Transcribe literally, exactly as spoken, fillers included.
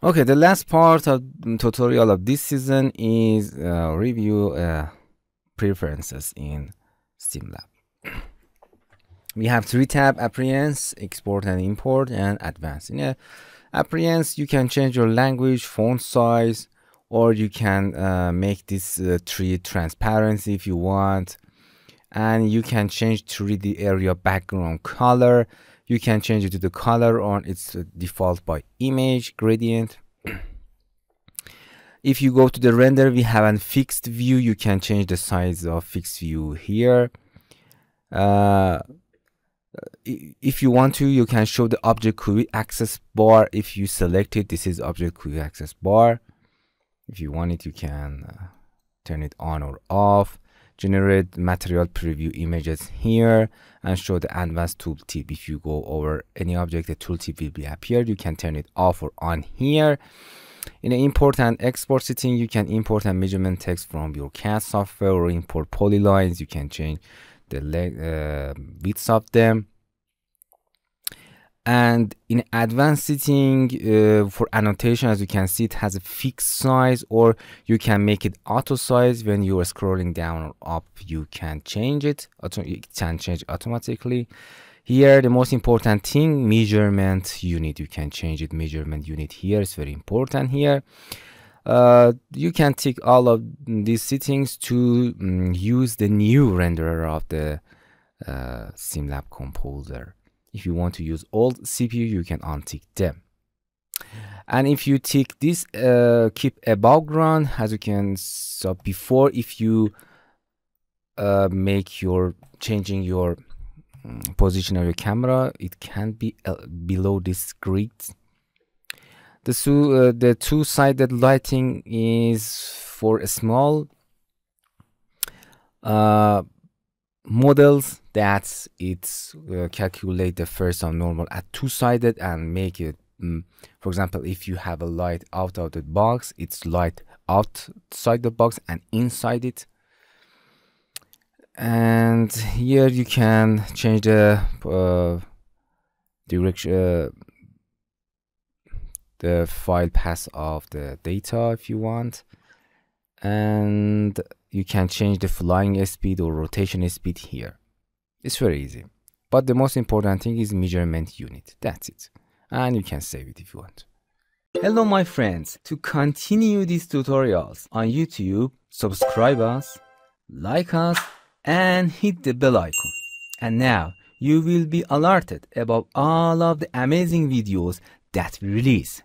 Okay, the last part of the tutorial of this season is uh, review uh, preferences in SimLab. We have three tabs: appearance, export and import, and advanced. In uh, appearance, you can change your language, font size, or you can uh, make this uh, tree transparent if you want. And you can change three D area background color. You can change it to the color on its default by image gradient. If you go to the render, we have a fixed view. You can change the size of fixed view here. Uh, if you want to, you can show the object query access bar. If you select it, this is object query access bar. If you want it, you can uh, turn it on or off. Generate material preview images here and show the advanced tooltip. If you go over any object, the tooltip will be appear. You can turn it off or on here. In the import and export setting, you can import and measurement text from your C A D software or import polylines. You can change the uh, width of them. And in advanced setting, uh, for annotation, as you can see, it has a fixed size, or you can make it auto size. When you are scrolling down or up, you can change it. It can change automatically. Here, the most important thing, measurement unit. You can change it. Measurement unit here is very important here. Uh, you can tick all of these settings to um, use the new renderer of the uh, SimLab Composer. If you want to use old C P U, you can untick them. And if you tick this uh, keep a background, as you can saw before, if you uh, make your changing your um, position of your camera, it can be uh, below this grid. The, two, uh, the two-sided lighting is for a small uh, models that it's uh, calculate the first of normal at two-sided and make it mm, for example, if you have a light out of the box, it's light outside the box and inside it. And here you can change the uh, direction, uh, the file path of the data if you want. And you can change the flying speed or rotation speed here. It's very easy. But the most important thing is measurement unit. That's it. And you can save it if you want. Hello, my friends. To continue these tutorials on YouTube, subscribe us, like us, and hit the bell icon. And now you will be alerted about all of the amazing videos that we release.